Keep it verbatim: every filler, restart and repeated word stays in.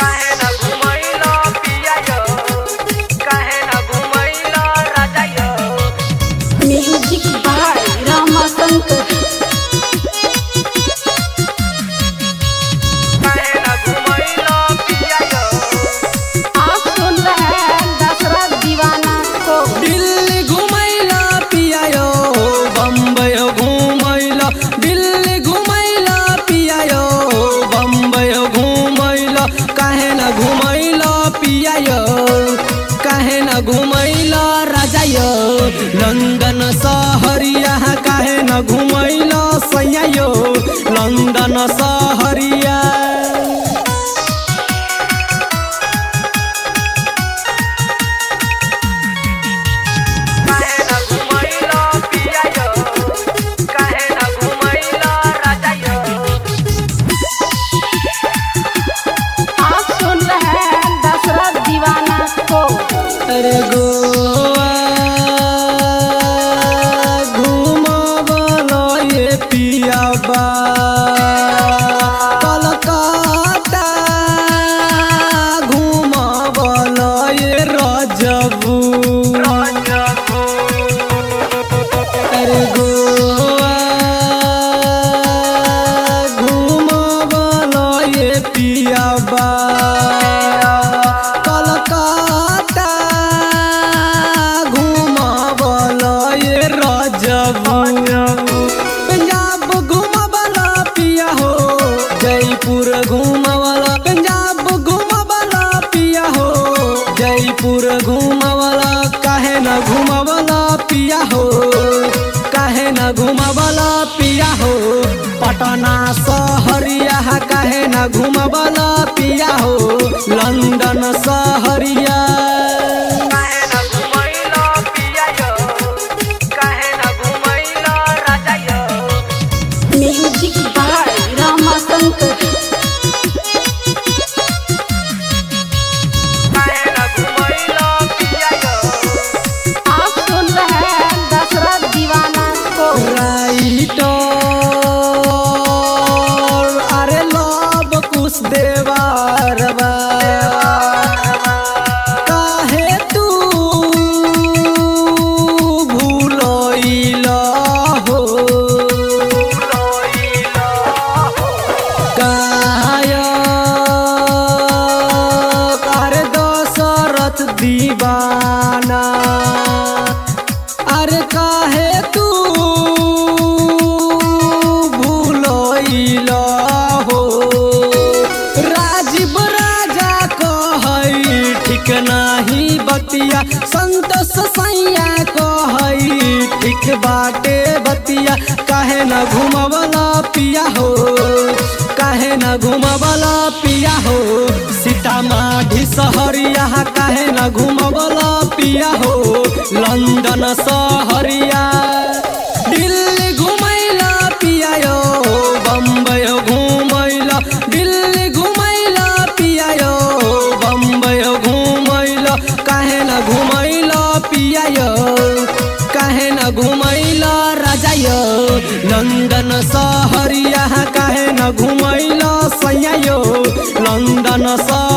काहे ना घुमाइला पिया हो, काहे ना घुमाइला राजा हो, लंदन शहरिया काहे ना घुमाइला सैया हो, लंदन शहरिया। अरे गोवा घुमाइला पिया हो, कलकत्ता घुमाइला रजबुआ। अरे गोवा घुमाइला पिया हो, पंजाब घुमाइला पिया हो, जयपुर घुमाइला, पंजाब घुमाइला पिया हो, जयपुर घुमाइला, काहे ना घुमाइला पिया हो, काहे ना घुमाइला पिया हो, पटना शहरिया काहे ना घुमाइला पिया हो, लंदन शहरिया। काहे तू भुलाइला हो, काया अरे दशरथ दीवाना, अरे काहे तू भुलाइला हो, राजीव राजा कहै ठीक नहीं बतिया, संतोष सैया कहै ठीक बाटे बतिया, काहे ना घुमाइला पिया हो, काहे ना घुमाइला पिया हो, सीतामढ़ी शहरिया काहे ना घुमाइला पिया हो, लंदन शहरिया। दिल्ली घुमाइला पिया हो, बम्बई घुमाइला, दिल्ली घुमाइला पिया हो, बम्बई घुमाइला, काहे ना घुमाइला पिया हो, काहे ना घुमाइला राजा हो, लंदन शहरिया काहे ना घुमाइला सैया हो, लंदन।